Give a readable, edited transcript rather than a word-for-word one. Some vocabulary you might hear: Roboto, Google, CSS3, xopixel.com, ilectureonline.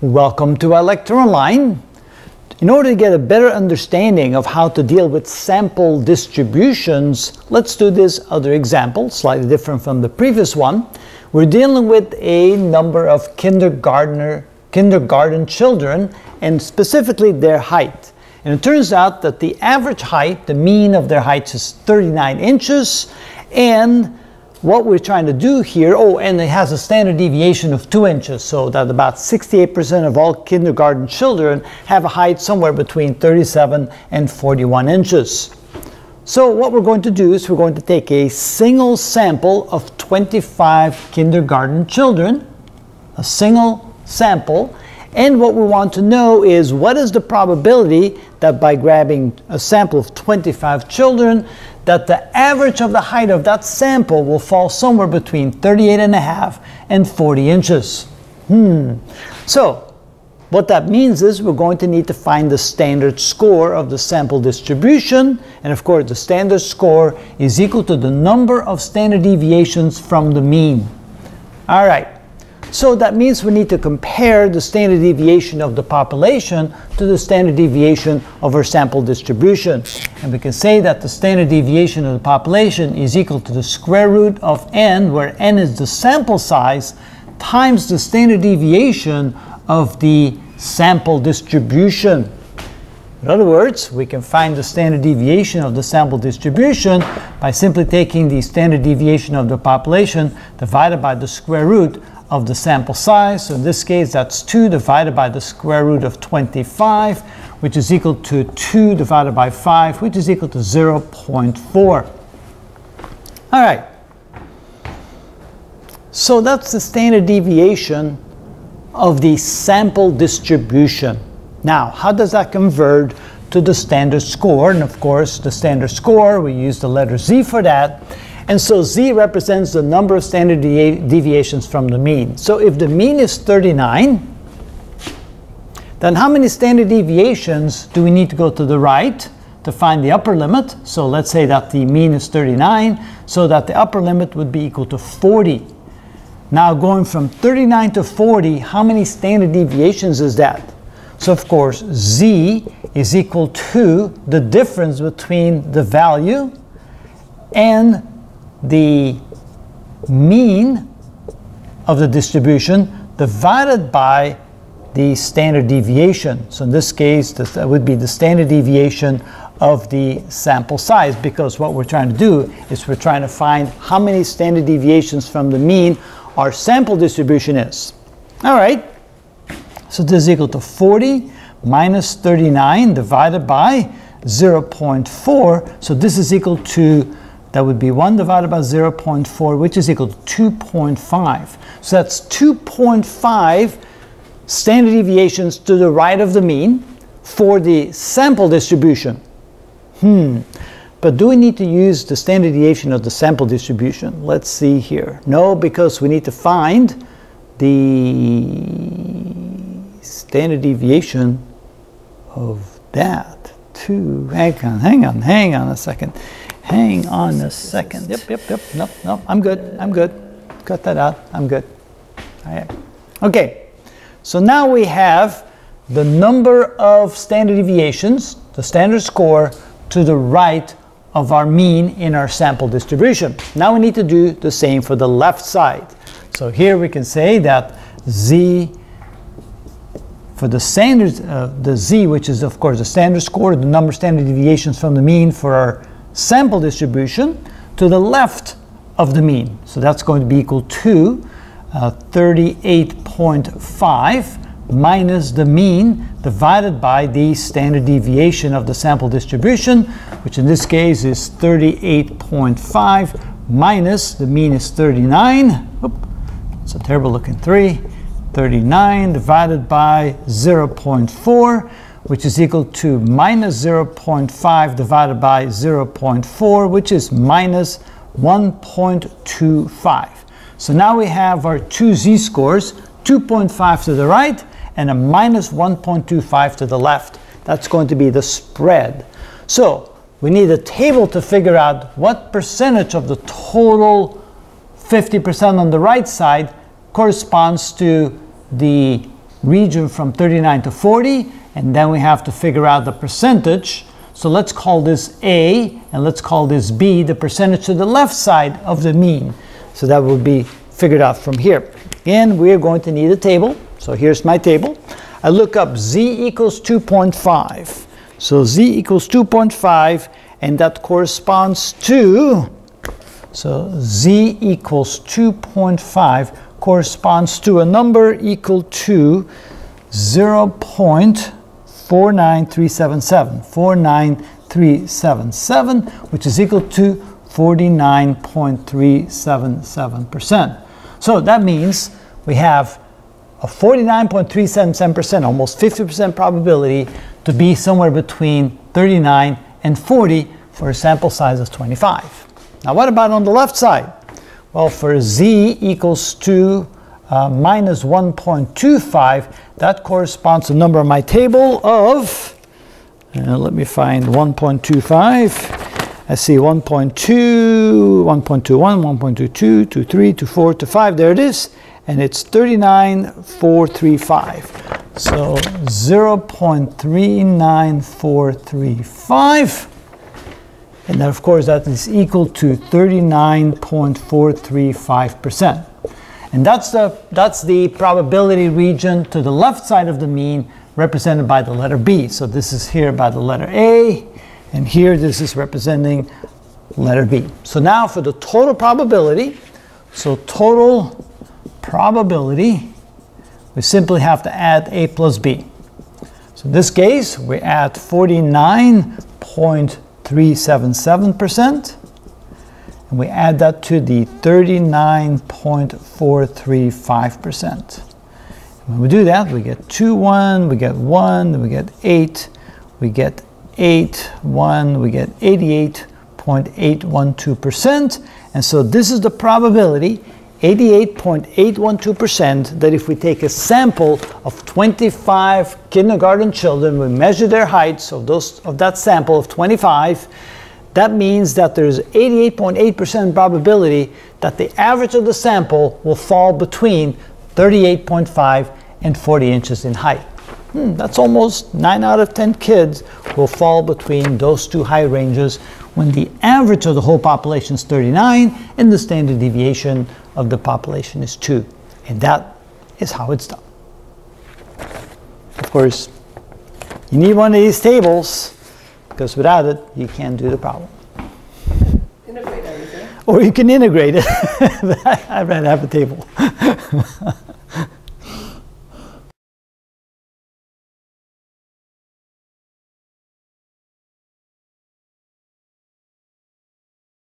Welcome to ilectureonline. In order to get a better understanding of how to deal with sample distributions, let's do this other example, slightly different from the previous one. We're dealing with a number of kindergarten children and specifically their height. And it turns out that the average height, the mean of their heights is 39 inches, and what we're trying to do here, and it has a standard deviation of 2 inches, so that about 68% of all kindergarten children have a height somewhere between 37 and 41 inches. So what we're going to do is we're going to take a single sample of 25 kindergarten children, a single sample, and what we want to know is what is the probability that by grabbing a sample of 25 children, that the average of the height of that sample will fall somewhere between 38.5 and 40 inches. So what that means is we're going to need to find the standard score of the sample distribution, and of course the standard score is equal to the number of standard deviations from the mean. All right. So that means we need to compare the standard deviation of the population to the standard deviation of our sample distribution. And we can say that the standard deviation of the population is equal to the square root of n, where n is the sample size, times the standard deviation of the sample distribution. In other words, we can find the standard deviation of the sample distribution by simply taking the standard deviation of the population divided by the square root of the sample size. So in this case, that's 2 divided by the square root of 25, which is equal to 2 divided by 5, which is equal to 0.4. All right. So that's the standard deviation of the sample distribution. Now, how does that convert to the standard score? And of course, the standard score, we use the letter Z for that. And so Z represents the number of standard deviations from the mean. So if the mean is 39, then how many standard deviations do we need to go to the right to find the upper limit? So let's say that the mean is 39, so that the upper limit would be equal to 40. Now going from 39 to 40, how many standard deviations is that? So of course, Z is equal to the difference between the value and the mean of the distribution divided by the standard deviation. So in this case, that would be the standard deviation of the sample size, because what we're trying to do is we're trying to find how many standard deviations from the mean our sample distribution is. All right, so this is equal to 40 minus 39 divided by 0.4. So this is equal to, that would be 1 divided by 0.4, which is equal to 2.5. So that's 2.5 standard deviations to the right of the mean for the sample distribution. But do we need to use the standard deviation of the sample distribution? Let's see here. No, because we need to find the standard deviation of that too. Hang on a second. Yep, I'm good. Cut that out, I'm good. All right. Okay, so now we have the number of standard deviations, the standard score, to the right of our mean in our sample distribution. Now we need to do the same for the left side. So here we can say that Z, for the standard, the Z, which is of course the standard score, the number of standard deviations from the mean for our sample distribution, to the left of the mean. So that's going to be equal to 38.5 minus the mean divided by the standard deviation of the sample distribution, which in this case is 38.5 minus the mean is 39. It's a terrible looking 3. 39 divided by 0.4, which is equal to minus 0.5 divided by 0.4, which is minus 1.25. So now we have our two z-scores, 2.5 to the right and a minus 1.25 to the left. That's going to be the spread. So we need a table to figure out what percentage of the total 50% on the right side corresponds to the region from 39 to 40, and then we have to figure out the percentage. So let's call this A, and let's call this B, the percentage to the left side of the mean. So that will be figured out from here. Again, we are going to need a table. So here's my table. I look up Z equals 2.5. So Z equals 2.5, and that corresponds to, so Z equals 2.5 corresponds to a number equal to 0.49377, 49377, which is equal to 49.377%. So that means we have a 49.377%, almost 50% probability to be somewhere between 39 and 40 for a sample size of 25. Now what about on the left side? Well, for Z equals to minus 1.25, that corresponds to the number on my table of, let me find 1.25. I see 1.2, 1.21, 1.22, 23, 24, 25, there it is, and it's 39,435. So 0.39435. And then, of course, that is equal to 39.435%. And that's the probability region to the left side of the mean represented by the letter B. So this is here by the letter A, and here this is representing letter B. So now for the total probability. So total probability, we simply have to add A plus B. So in this case, we add 49.377%, and we add that to the 39.435%. When we do that, we get 2, 1, we get 1, we get 8, we get 8, 1, we get 88.812%. And so this is the probability, 88.812%, that if we take a sample of 25 kindergarten children, we measure their heights of those of that sample of 25, that means that there's 88.8% probability that the average of the sample will fall between 38.5 and 40 inches in height. That's almost 9 out of 10 kids will fall between those two height ranges, when the average of the whole population is 39 and the standard deviation of the population is 2. And that is how it's done. Of course, you need one of these tables, because without it, you can't do the problem. Integrate everything. Or you can integrate it. I'd rather have a table.